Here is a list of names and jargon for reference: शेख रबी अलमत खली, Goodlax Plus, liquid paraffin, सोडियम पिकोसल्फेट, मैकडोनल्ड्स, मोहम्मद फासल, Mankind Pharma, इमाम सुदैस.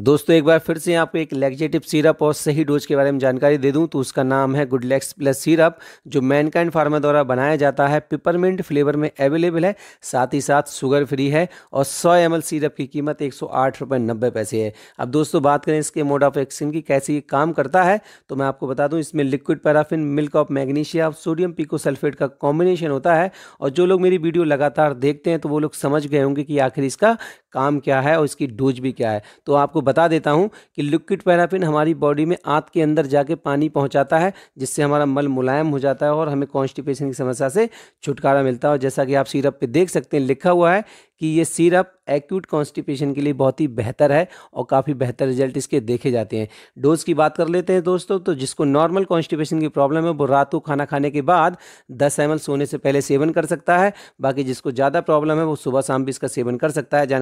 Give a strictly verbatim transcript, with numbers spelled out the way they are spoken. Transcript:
दोस्तों एक बार फिर से आपको एक लैक्जेटिव सिरप और सही डोज के बारे में जानकारी दे दूं तो उसका नाम है गुडलैक्स प्लस सिरप जो मैनकाइंड फार्मा द्वारा बनाया जाता है। पिपरमिंट फ्लेवर में अवेलेबल है, साथ ही साथ शुगर फ्री है और सौ एम एल सिरप की कीमत एक सौ आठ रुपये नब्बे पैसे है। अब दोस्तों बात करें इसके मोड ऑफ एक्शन की, कैसे ये काम करता है, तो मैं आपको बता दूँ इसमें liquid paraffin, milk of magnesia, सोडियम पिकोसल्फेट का कॉम्बिनेशन होता है। और जो लोग मेरी वीडियो लगातार देखते हैं तो वो लोग समझ गए होंगे कि आखिर इसका काम क्या है और इसकी डोज भी क्या है। तो आपको बता देता हूं कि लिक्विड पैराफिन हमारी बॉडी में आंत के अंदर जाके पानी पहुंचाता है, जिससे हमारा मल मुलायम हो जाता है और हमें कॉन्स्टिपेशन की समस्या से छुटकारा मिलता है। और जैसा कि आप सिरप पे देख सकते हैं लिखा हुआ है कि ये सिरप एक्यूट कॉन्स्टिपेशन के लिए बहुत ही बेहतर है और काफ़ी बेहतर रिजल्ट इसके देखे जाते हैं। डोज की बात कर लेते हैं दोस्तों, तो जिसको नॉर्मल कॉन्स्टिपेशन की प्रॉब्लम है वो रात को खाना खाने के बाद दस एम एल सोने से पहले सेवन कर सकता है। बाकी जिसको ज़्यादा प्रॉब्लम है वो सुबह शाम भी इसका सेवन कर सकता है।